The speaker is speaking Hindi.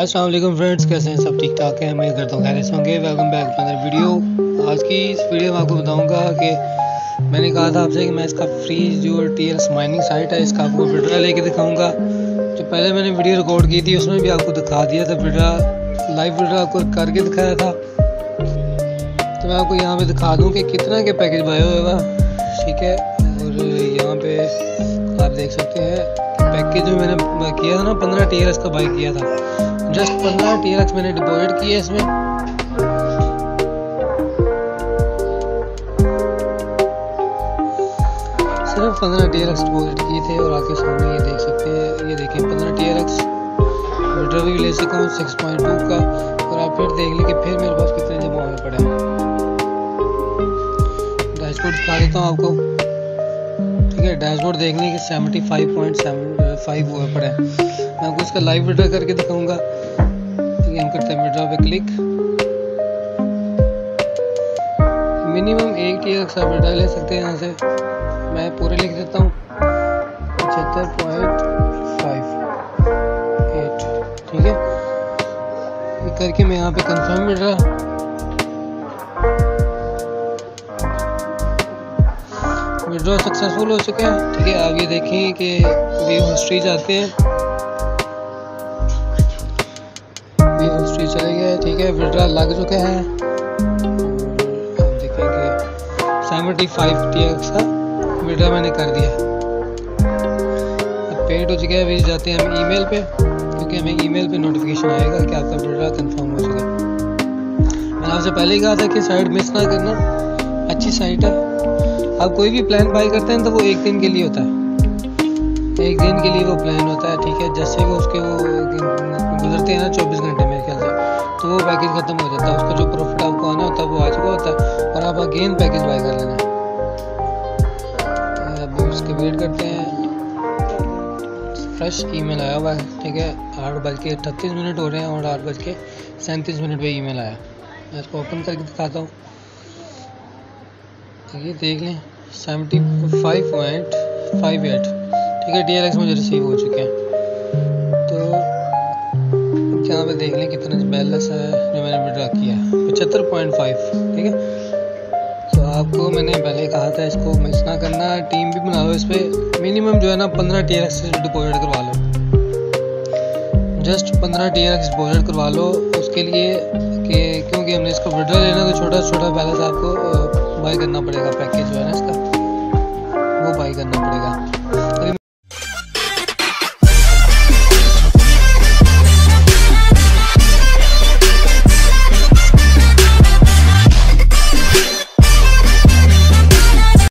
अस्सलाम वालेकुम फ्रेंड्स, कैसे हैं सब? ठीक ठाक है, मैं करता हूँ खैर से होंगे। Welcome back to other video. आज की इस वीडियो में आपको बताऊँगा कि मैंने कहा था आपसे कि मैं इसका फ्री जो TRX माइनिंग साइट है इसका आपको विड्रा लेके दिखाऊँगा। जो पहले मैंने वीडियो रिकॉर्ड की थी उसमें भी आपको दिखा दिया था, विड्रा लाइव विड्रा आपको करके दिखाया था। तो मैं आपको यहाँ पर दिखा दूँ कि कितना के पैकेज भाई होगा, ठीक है। और यहाँ पर आप देख सकते हैं पैकेज जो मैंने किया था ना 15 TRX का बाई किया था, जस्ट 15 TRX मैंने डिपॉजिट किया इसमें। सिर्फ 15 TRX डिपॉजिट किए थे और आपके सामने ये देख सकते हैं, ये देखें 15 TRX विड्रॉ भी ले सकूँ 6.2 का। और आप फिर देख लें कि फिर मेरे पास कितने जमा होने पड़े हैं। डैशबोर्ड दिखा देता हूँ आपको, ठीक है। डैशबोर्ड देखने के 75.75 हुए पड़े हैं। मैं आपको इसका लाइव विड्रा करके दिखाऊंगा, ठीक है। हम करते हैं विड्रा पे क्लिक। मिनिमम 1 TRX आप विड्रा ले सकते हैं यहाँ से। मैं पूरे लिख देता हूँ 75.58, ठीक है। ये करके मैं यहाँ पे कंफर्म विड्रा विड्रॉ सक्सेसफुल हो चुका है, ठीक है। आप ये देखें कि व्यू हिस्ट्री जाते हैं, व्यू हिस्ट्री चले गए, ठीक है। विड्रॉ लग चुके हैं, आप देखेंगे 75 TRX का विड्रॉ मैंने कर दिया। अब पेड हो चुका है, अभी जाते हैं हम ईमेल पे, क्योंकि हमें ईमेल पे नोटिफिकेशन आएगा कि आपका विड्रॉ कंफर्म हो चुका है। मैंने आपसे पहले ही कहा था कि साइट मिस ना करना, अच्छी साइट है। आप कोई भी प्लान बाई करते हैं तो वो एक दिन के लिए होता है, एक दिन के लिए वो प्लान होता है, ठीक है। जैसे वो उसके वो गुजरते हैं ना 24 घंटे मेरे ख्याल से, तो वो पैकेज ख़त्म हो जाता है। उसका जो प्रॉफिट आपको आना होता है वो आ चुका होता है और आप अगेन पैकेज बाई कर लेना है। अब उसके वेट करते हैं। फ्रेश ईमेल आया हुआ है, ठीक है। 8:38 हो रहे हैं और 8:37 पर ईमेल आया। मैं इसको ओपन करके दिखाता हूँ, ये देख लें 75.58, ठीक है। TRX मुझे रिसीव हो चुके हैं। तो यहाँ पे देख लें कितना बैलेंस है जो मैंने विड्रॉ किया, 75.5, ठीक है। तो आपको मैंने पहले कहा था इसको मिस ना करना, टीम भी बना लो इस पर। मिनिमम जो है ना 15 TRX डिपॉजिट करवा लो, जस्ट 15 TRX डिपॉजिट करवा लो। उसके लिए कि क्योंकि हमने इसका विड्रॉ लेना तो छोटा छोटा बैलेंस आपको बाई करना पड़ेगा, पैकेज जो है ना इसका वो बाई करना पड़ेगा।